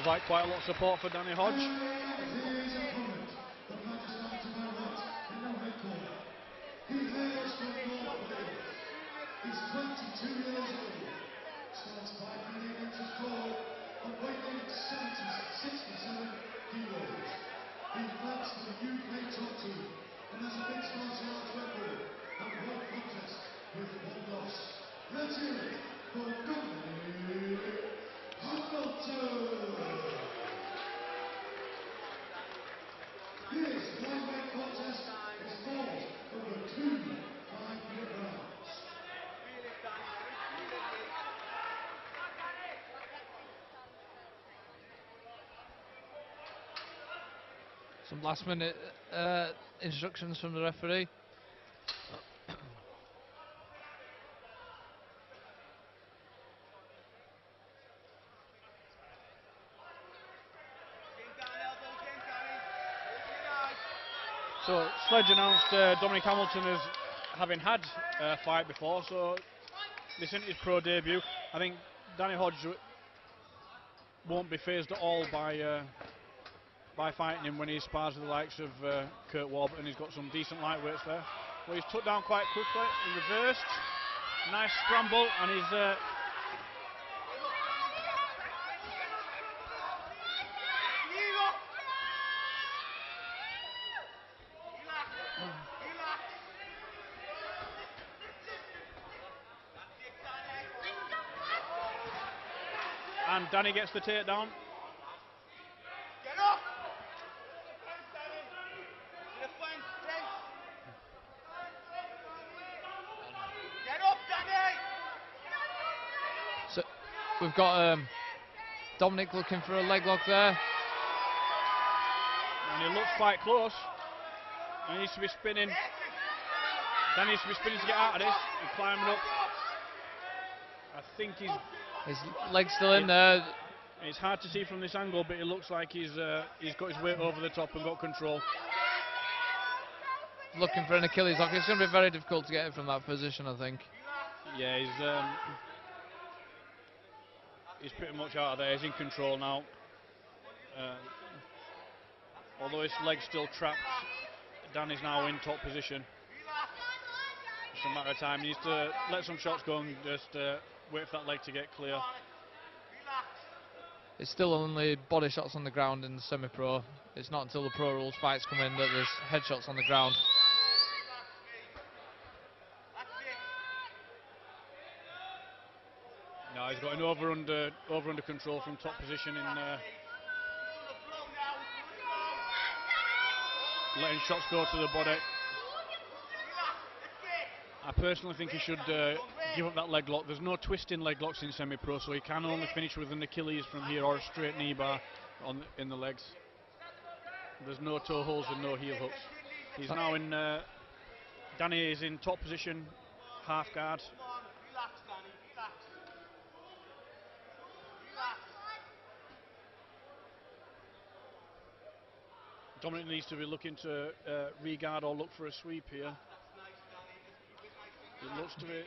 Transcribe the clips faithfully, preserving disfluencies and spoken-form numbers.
Sounds like quite a lot of support for Danny Hodge. Some last minute uh, instructions from the referee. So Sledge announced uh, Dominic Hamilton as having had a fight before, so this isn't his pro debut. I think Danny Hodge won't be phased at all by uh, by fighting him when he spars with the likes of uh, Kurt Warburton. He's got some decent lightweights there. Well, he's took down quite quickly, he reversed, nice scramble, and he's uh, and Danny gets the takedown. We've got um, Dominic looking for a leg lock there. And he looks quite close. And he needs to be spinning. Dan needs to be spinning to get out of this. He's climbing up. I think he's... His leg's still in there. It's hard to see from this angle, but it looks like he's uh, he's got his weight over the top and got control. Looking for an Achilles lock. It's going to be very difficult to get him from that position, I think. Yeah, he's... Um, He's pretty much out of there, he's in control now. Uh, although his leg's still trapped, Dan is now in top position. It's a matter of time, he needs to let some shots go and just uh, wait for that leg to get clear. It's still only body shots on the ground in the semi-pro. It's not until the pro rules fights come in that there's headshots on the ground. He's got an over under over under control from top position in uh, letting shots go to the body. I personally think he should uh, give up that leg lock. There's no twisting leg locks in semi-pro, so he can only finish with an Achilles from here or a straight knee bar on in the legs. There's no toe holds and no heel hooks. He's now in. Uh, Danny is in top position, half guard. Dominic needs to be looking to uh, re-guard or look for a sweep here. It looks to be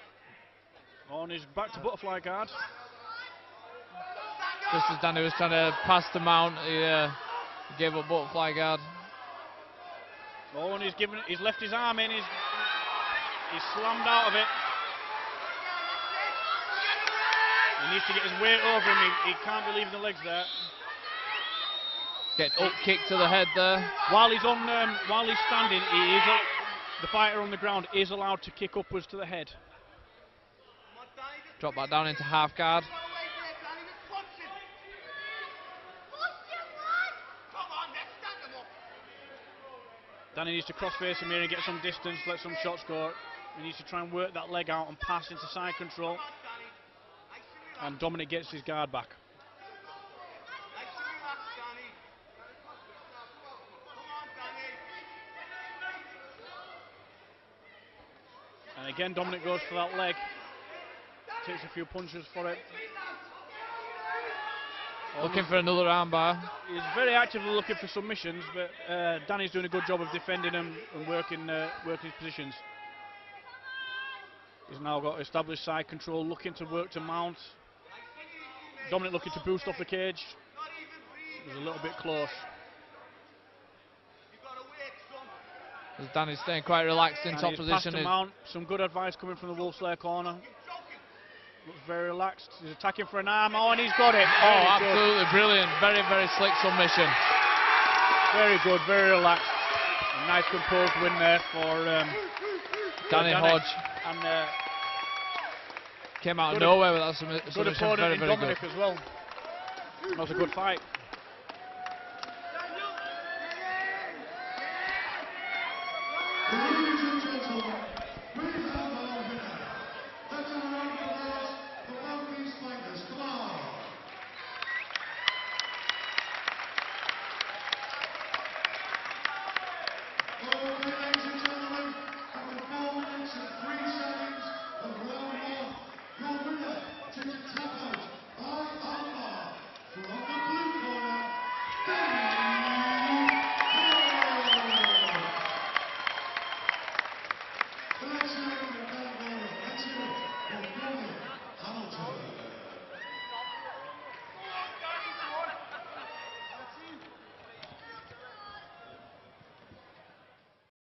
on his back to butterfly guard. Just as Danny was trying to pass the mount, he uh, gave up butterfly guard. Oh, and he's given, he's left his arm in, he's, he's slammed out of it. He needs to get his weight over him, he, he can't be leaving the legs there. Get up kick to the head there. While he's on, um, while he's standing, he is up, the fighter on the ground is allowed to kick upwards to the head. Drop that down into half guard. Danny needs to cross face him here and get some distance, let some shots go. He needs to try and work that leg out and pass into side control. And Dominic gets his guard back. And again, Dominic goes for that leg. Takes a few punches for it. Looking for another armbar. He's very actively looking for submissions, but uh, Danny's doing a good job of defending him and working, uh, working his positions. He's now got established side control, looking to work to mount. Dominic looking to boost off the cage. was a little bit close. As Danny's staying quite relaxed in top position. Some good advice coming from the Wolfsley corner. Looks very relaxed. He's attacking for an arm. Oh, and he's got it. Oh, very absolutely good. Brilliant. Very, very slick submission. Very good. Very relaxed. A nice composed win there for um, Danny, Danny Hodge. And uh, came out of nowhere with that submission. Good opponent very, very in Dominic good. as well. That was a good fight. Thank you.